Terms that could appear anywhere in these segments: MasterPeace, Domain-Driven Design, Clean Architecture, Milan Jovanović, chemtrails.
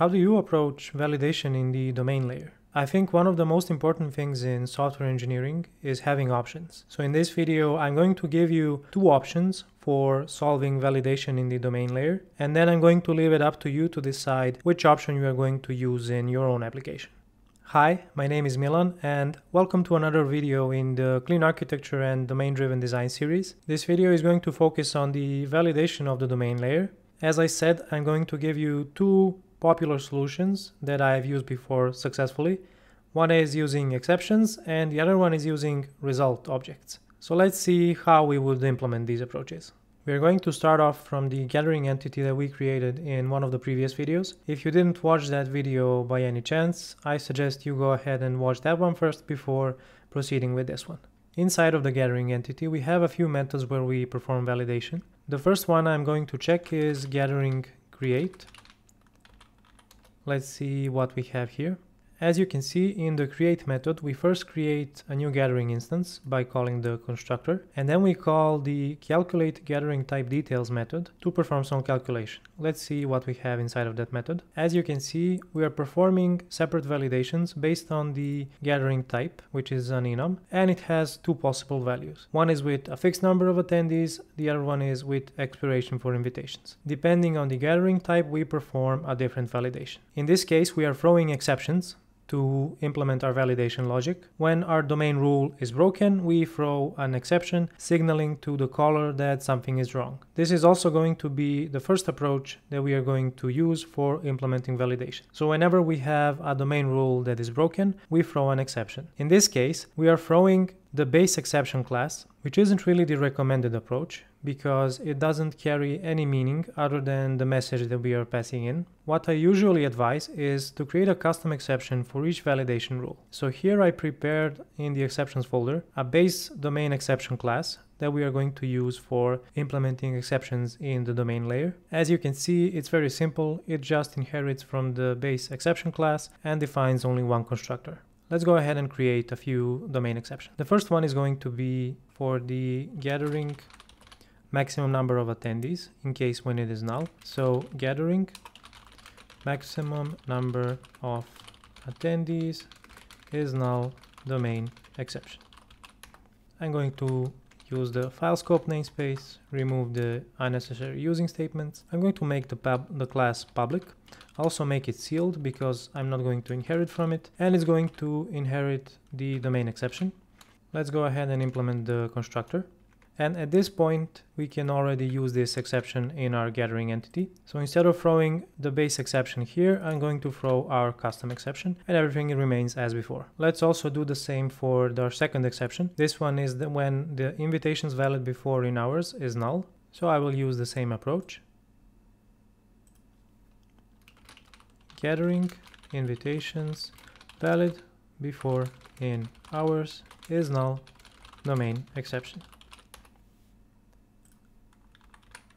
How do you approach validation in the domain layer? I think one of the most important things in software engineering is having options. So in this video, I'm going to give you two options for solving validation in the domain layer, and then I'm going to leave it up to you to decide which option you are going to use in your own application. Hi, my name is Milan and welcome to another video in the Clean Architecture and Domain-Driven Design series. This video is going to focus on the validation of the domain layer. As I said, I'm going to give you two popular solutions that I have used before successfully. One is using exceptions and the other one is using result objects. So let's see how we would implement these approaches. We're going to start off from the gathering entity that we created in one of the previous videos. If you didn't watch that video by any chance, I suggest you go ahead and watch that one first before proceeding with this one. Inside of the gathering entity, we have a few methods where we perform validation. The first one I'm going to check is gathering create. Let's see what we have here. As you can see, in the create method, we first create a new gathering instance by calling the constructor, and then we call the calculate gathering type details method to perform some calculation. Let's see what we have inside of that method. As you can see, we are performing separate validations based on the gathering type, which is an enum, and it has two possible values. One is with a fixed number of attendees, the other one is with expiration for invitations. Depending on the gathering type, we perform a different validation. In this case, we are throwing exceptions to implement our validation logic. When our domain rule is broken, we throw an exception signaling to the caller that something is wrong. This is also going to be the first approach that we are going to use for implementing validation. So whenever we have a domain rule that is broken, we throw an exception. In this case, we are throwing the base exception class, which isn't really the recommended approach because it doesn't carry any meaning other than the message that we are passing in. What I usually advise is to create a custom exception for each validation rule. So here I prepared in the exceptions folder a base domain exception class that we are going to use for implementing exceptions in the domain layer. As you can see, it's very simple. It just inherits from the base exception class and defines only one constructor. Let's go ahead and create a few domain exceptions. The first one is going to be for the gathering maximum number of attendees in case when it is null. So gathering maximum number of attendees is null domain exception. I'm going to use the file scope namespace, remove the unnecessary using statements. I'm going to make the class public. Also make it sealed because I'm not going to inherit from it, and it's going to inherit the domain exception. Let's go ahead and implement the constructor. And at this point, we can already use this exception in our gathering entity. So instead of throwing the base exception here, I'm going to throw our custom exception and everything remains as before. Let's also do the same for our second exception. This one is when the invitations valid before in hours is null. So I will use the same approach. Gathering invitations valid before in hours is null domain exception.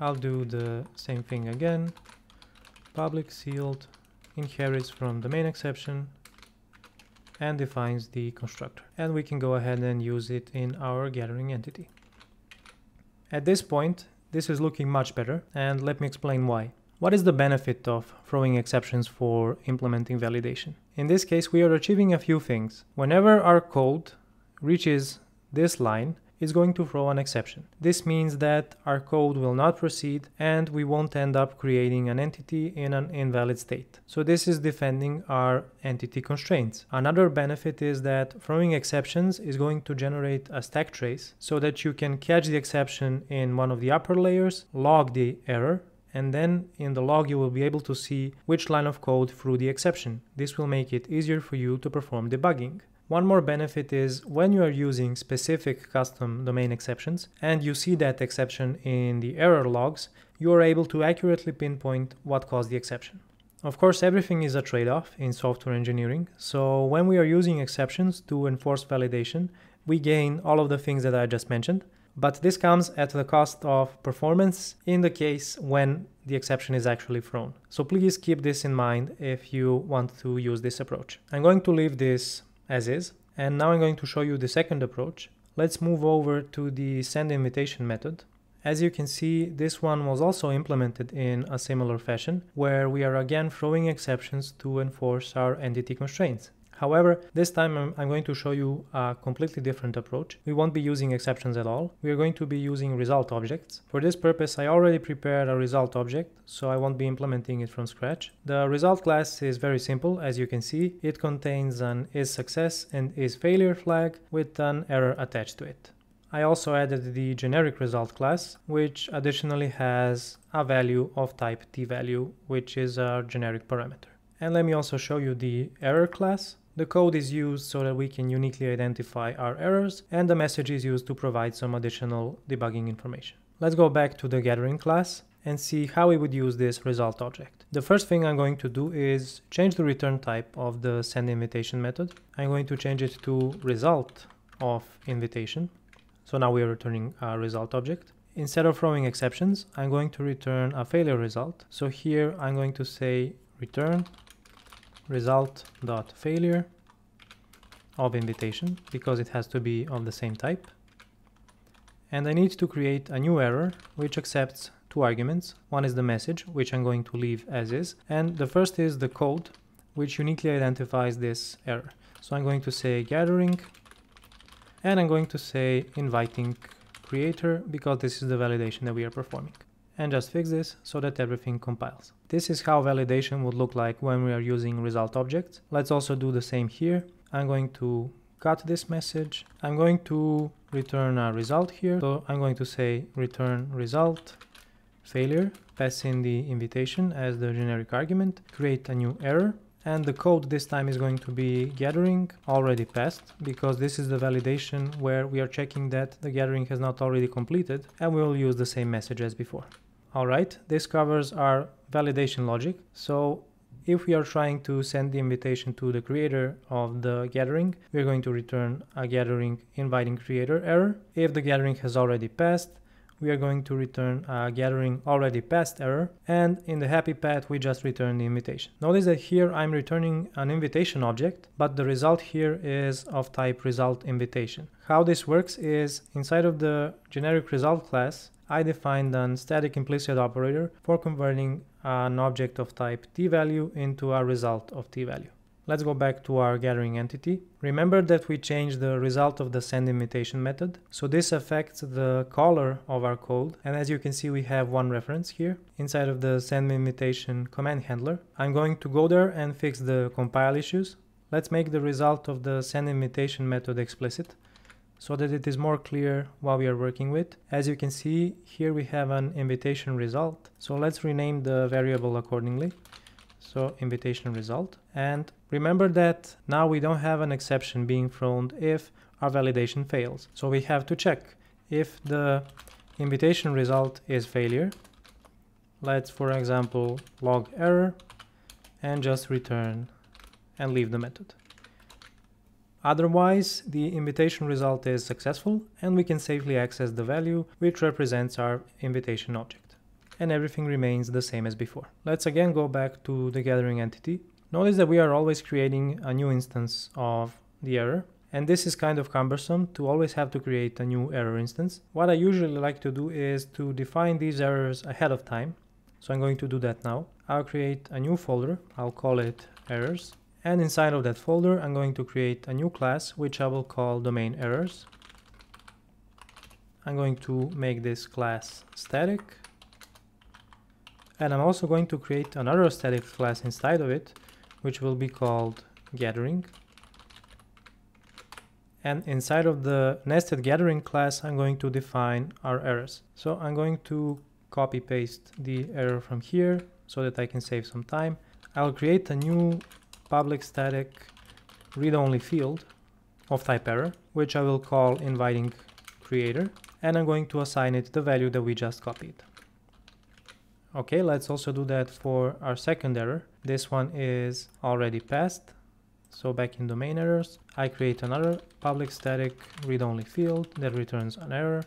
I'll do the same thing again. Public sealed inherits from domain exception and defines the constructor, and we can go ahead and use it in our gathering entity. At this point, this is looking much better, and let me explain why. What is the benefit of throwing exceptions for implementing validation? In this case, we are achieving a few things. Whenever our code reaches this line, it's going to throw an exception. This means that our code will not proceed and we won't end up creating an entity in an invalid state. So this is defending our entity constraints. Another benefit is that throwing exceptions is going to generate a stack trace so that you can catch the exception in one of the upper layers, log the error, and then in the log you will be able to see which line of code threw the exception. This will make it easier for you to perform debugging. One more benefit is when you are using specific custom domain exceptions and you see that exception in the error logs, you are able to accurately pinpoint what caused the exception. Of course, everything is a trade-off in software engineering, so when we are using exceptions to enforce validation, we gain all of the things that I just mentioned. But this comes at the cost of performance in the case when the exception is actually thrown. So please keep this in mind if you want to use this approach. I'm going to leave this as is, and now I'm going to show you the second approach. Let's move over to the send invitation method As you can see, this one was also implemented in a similar fashion, where we are again throwing exceptions to enforce our entity constraints. However, this time I'm going to show you a completely different approach. We won't be using exceptions at all. We are going to be using result objects. For this purpose, I already prepared a result object, so I won't be implementing it from scratch. The result class is very simple, as you can see. It contains an isSuccess and isFailure flag with an error attached to it. I also added the generic result class, which additionally has a value of type tValue, which is our generic parameter. And let me also show you the error class. The code is used so that we can uniquely identify our errors, and the message is used to provide some additional debugging information. Let's go back to the gathering class and see how we would use this result object. The first thing I'm going to do is change the return type of the sendInvitation method. I'm going to change it to result of invitation. So now we are returning a result object. Instead of throwing exceptions, I'm going to return a failure result. So here I'm going to say return result.failure of invitation, because it has to be of the same type. And I need to create a new error which accepts two arguments. One is the message, which I'm going to leave as is, and the first is the code, which uniquely identifies this error. So I'm going to say gathering, and I'm going to say inviting creator, because this is the validation that we are performing. And just fix this so that everything compiles. This is how validation would look like when we are using result objects. Let's also do the same here. I'm going to cut this message. I'm going to return a result here. So I'm going to say return result failure, pass in the invitation as the generic argument, create a new error. And the code this time is going to be gathering already passed, because this is the validation where we are checking that the gathering has not already completed, and we will use the same message as before. Alright, this covers our validation logic. So if we are trying to send the invitation to the creator of the gathering, we are going to return a gathering inviting creator error. If the gathering has already passed, we are going to return a gathering already passed error, and in the happy path we just return the invitation. Notice that here I'm returning an invitation object, but the result here is of type result invitation. How this works is, inside of the generic result class, I defined a static implicit operator for converting an object of type tValue into a result of tValue. Let's go back to our gathering entity. Remember that we changed the result of the sendInvitation method, so this affects the caller of our code, and as you can see we have one reference here inside of the sendInvitation command handler. I'm going to go there and fix the compile issues. Let's make the result of the sendInvitation method explicit so that it is more clear what we are working with. As you can see, here we have an invitation result, so let's rename the variable accordingly. So invitation result, and remember that now we don't have an exception being thrown if our validation fails. So we have to check if the invitation result is failure. Let's, for example, log error and just return and leave the method. Otherwise, the invitation result is successful and we can safely access the value which represents our invitation object. And everything remains the same as before. Let's again go back to the gathering entity. Notice that we are always creating a new instance of the error, and this is kind of cumbersome to always have to create a new error instance. What I usually like to do is to define these errors ahead of time, so I'm going to do that now. I'll create a new folder, I'll call it errors, and inside of that folder I'm going to create a new class which I will call domain errors. I'm going to make this class static. And I'm also going to create another static class inside of it, which will be called gathering. And inside of the nested gathering class, I'm going to define our errors. So I'm going to copy paste the error from here so that I can save some time. I'll create a new public static read-only field of type error, which I will call inviting creator. And I'm going to assign it the value that we just copied. Okay, let's also do that for our second error. This one is already passed. So back in domain errors, I create another public static read-only field that returns an error,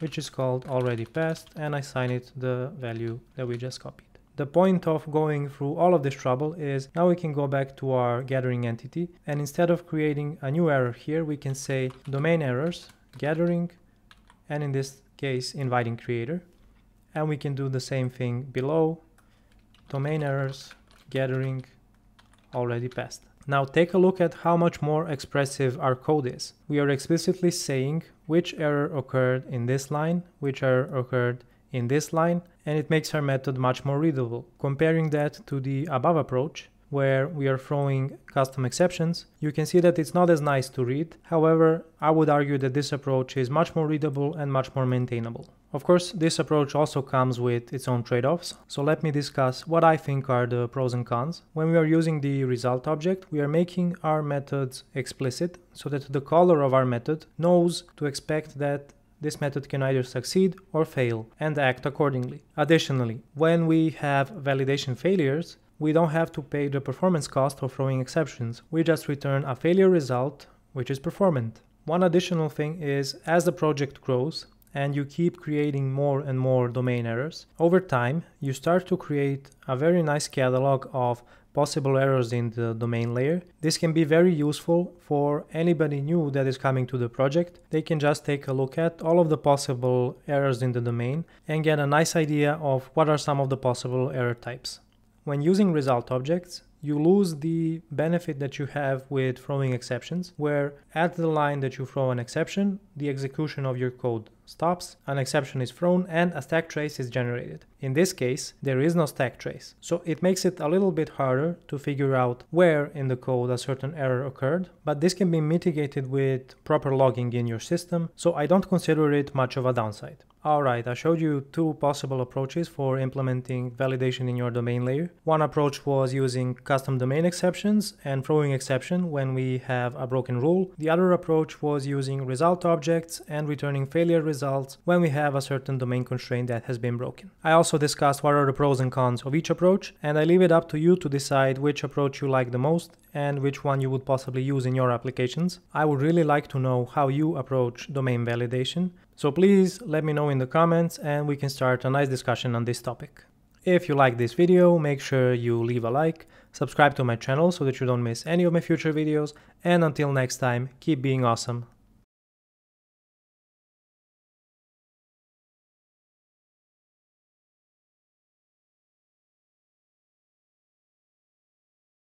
which is called already passed, and I assign it the value that we just copied. The point of going through all of this trouble is now we can go back to our gathering entity, and instead of creating a new error here, we can say domain errors, gathering, and in this case inviting creator. And we can do the same thing below, domain errors, gathering, already passed. Now take a look at how much more expressive our code is. We are explicitly saying which error occurred in this line, which error occurred in this line, and it makes our method much more readable. Comparing that to the above approach, where we are throwing custom exceptions, you can see that it's not as nice to read. However, I would argue that this approach is much more readable and much more maintainable. Of course, this approach also comes with its own trade-offs, so let me discuss what I think are the pros and cons. When we are using the result object, we are making our methods explicit so that the caller of our method knows to expect that this method can either succeed or fail and act accordingly. Additionally, when we have validation failures, we don't have to pay the performance cost of throwing exceptions. We just return a failure result, which is performant. One additional thing is, as the project grows and you keep creating more and more domain errors, over time you start to create a very nice catalog of possible errors in the domain layer. This can be very useful for anybody new that is coming to the project. They can just take a look at all of the possible errors in the domain and get a nice idea of what are some of the possible error types. When using result objects, you lose the benefit that you have with throwing exceptions, where at the line that you throw an exception, the execution of your code stops, an exception is thrown, and a stack trace is generated. In this case, there is no stack trace, so it makes it a little bit harder to figure out where in the code a certain error occurred, but this can be mitigated with proper logging in your system, so I don't consider it much of a downside. Alright, I showed you two possible approaches for implementing validation in your domain layer. One approach was using custom domain exceptions and throwing exception when we have a broken rule. The other approach was using result objects and returning failure results when we have a certain domain constraint that has been broken. I also discussed what are the pros and cons of each approach, and I leave it up to you to decide which approach you like the most and which one you would possibly use in your applications. I would really like to know how you approach domain validation. So please let me know in the comments and we can start a nice discussion on this topic. If you like this video, make sure you leave a like, subscribe to my channel so that you don't miss any of my future videos, and until next time, keep being awesome.